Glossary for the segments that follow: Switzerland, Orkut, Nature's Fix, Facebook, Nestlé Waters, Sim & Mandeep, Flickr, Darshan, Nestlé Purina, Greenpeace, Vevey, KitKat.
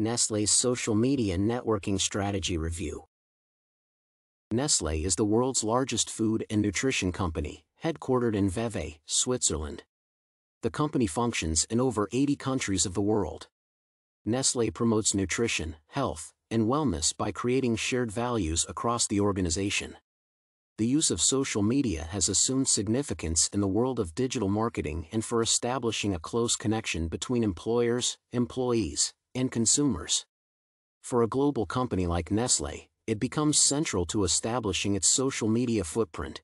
Nestlé's social media networking strategy review. Nestlé is the world's largest food and nutrition company, headquartered in Vevey, Switzerland. The company functions in over 80 countries of the world. Nestlé promotes nutrition, health, and wellness by creating shared values across the organization. The use of social media has assumed significance in the world of digital marketing and for establishing a close connection between employers, employees, and consumers. For a global company like Nestlé, it becomes central to establishing its social media footprint.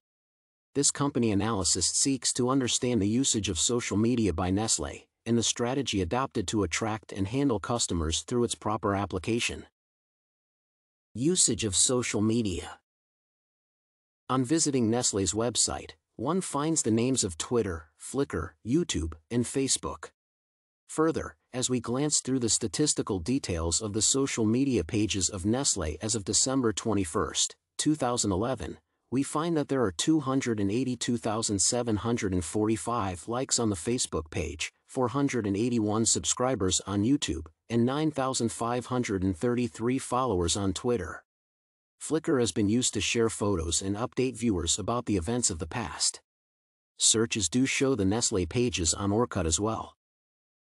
This company analysis seeks to understand the usage of social media by Nestlé and the strategy adopted to attract and handle customers through its proper application. Usage of social media. On visiting Nestlé's website, one finds the names of Twitter, Flickr, YouTube, and Facebook. Further, as we glance through the statistical details of the social media pages of Nestlé as of December 21, 2011, we find that there are 282,745 likes on the Facebook page, 481 subscribers on YouTube, and 9,533 followers on Twitter. Flickr has been used to share photos and update viewers about the events of the past. Searches do show the Nestlé pages on Orkut as well.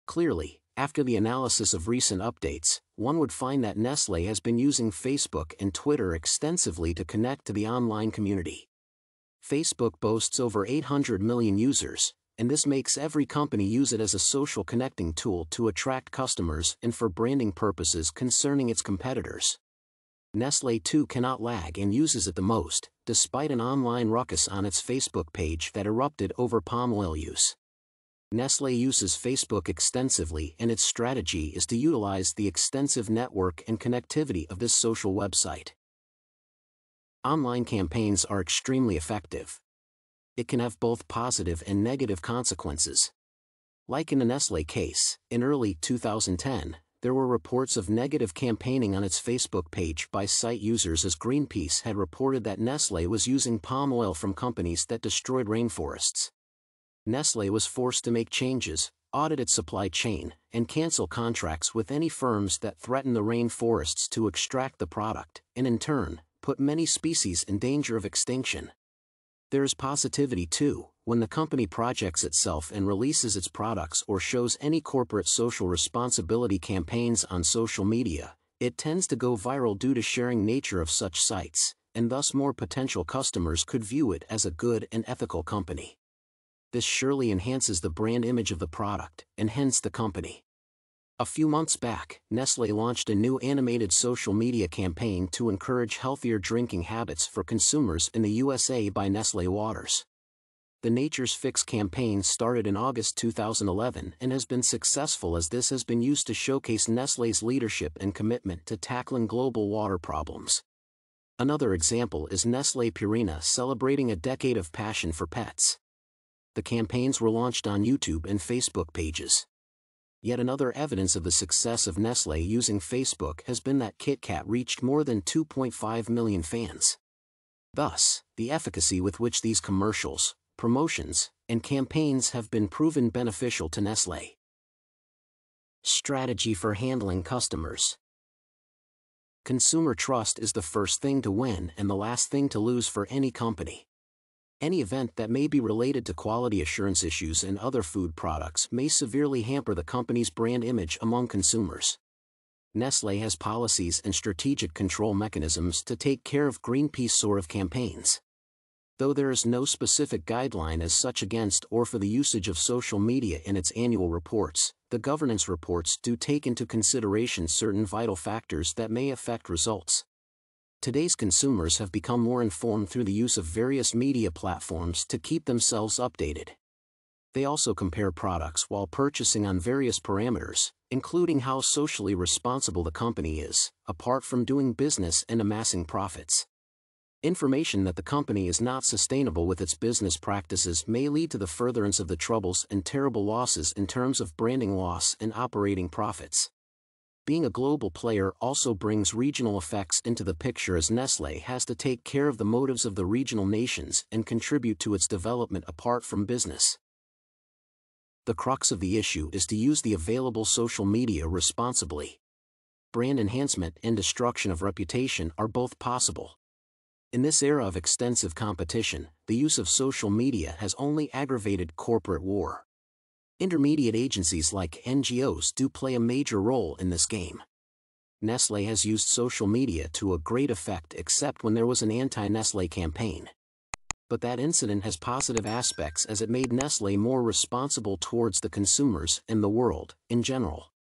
Clearly, after the analysis of recent updates, one would find that Nestlé has been using Facebook and Twitter extensively to connect to the online community. Facebook boasts over 800 million users, and this makes every company use it as a social connecting tool to attract customers and for branding purposes concerning its competitors. Nestlé too cannot lag and uses it the most, despite an online ruckus on its Facebook page that erupted over palm oil use. Nestlé uses Facebook extensively, and its strategy is to utilize the extensive network and connectivity of this social website. Online campaigns are extremely effective. It can have both positive and negative consequences. Like in the Nestlé case, in early 2010, there were reports of negative campaigning on its Facebook page by site users, as Greenpeace had reported that Nestlé was using palm oil from companies that destroyed rainforests. Nestlé was forced to make changes, audit its supply chain, and cancel contracts with any firms that threatened the rainforests to extract the product, and in turn, put many species in danger of extinction. There is positivity too, when the company projects itself and releases its products or shows any corporate social responsibility campaigns on social media. It tends to go viral due to sharing nature of such sites, and thus more potential customers could view it as a good and ethical company. This surely enhances the brand image of the product, and hence the company. A few months back, Nestlé launched a new animated social media campaign to encourage healthier drinking habits for consumers in the USA by Nestlé Waters. The Nature's Fix campaign started in August 2011 and has been successful, as this has been used to showcase Nestlé's leadership and commitment to tackling global water problems. Another example is Nestlé Purina, celebrating a decade of passion for pets. The campaigns were launched on YouTube and Facebook pages. Yet another evidence of the success of Nestlé using Facebook has been that KitKat reached more than 2.5 million fans. Thus, the efficacy with which these commercials, promotions, and campaigns have been proven beneficial to Nestlé. Strategy for handling customers. Consumer trust is the first thing to win and the last thing to lose for any company. Any event that may be related to quality assurance issues and other food products may severely hamper the company's brand image among consumers. Nestlé has policies and strategic control mechanisms to take care of Greenpeace sort of campaigns. Though there is no specific guideline as such against or for the usage of social media in its annual reports, the governance reports do take into consideration certain vital factors that may affect results. Today's consumers have become more informed through the use of various media platforms to keep themselves updated. They also compare products while purchasing on various parameters, including how socially responsible the company is, apart from doing business and amassing profits. Information that the company is not sustainable with its business practices may lead to the furtherance of the troubles and terrible losses in terms of branding loss and operating profits. Being a global player also brings regional effects into the picture, as Nestlé has to take care of the motives of the regional nations and contribute to its development apart from business. The crux of the issue is to use the available social media responsibly. brand enhancement and destruction of reputation are both possible. In this era of extensive competition, the use of social media has only aggravated corporate war. Intermediate agencies like NGOs do play a major role in this game. Nestlé has used social media to a great effect except when there was an anti-Nestlé campaign. But that incident has positive aspects as it made Nestlé more responsible towards the consumers and the world in general.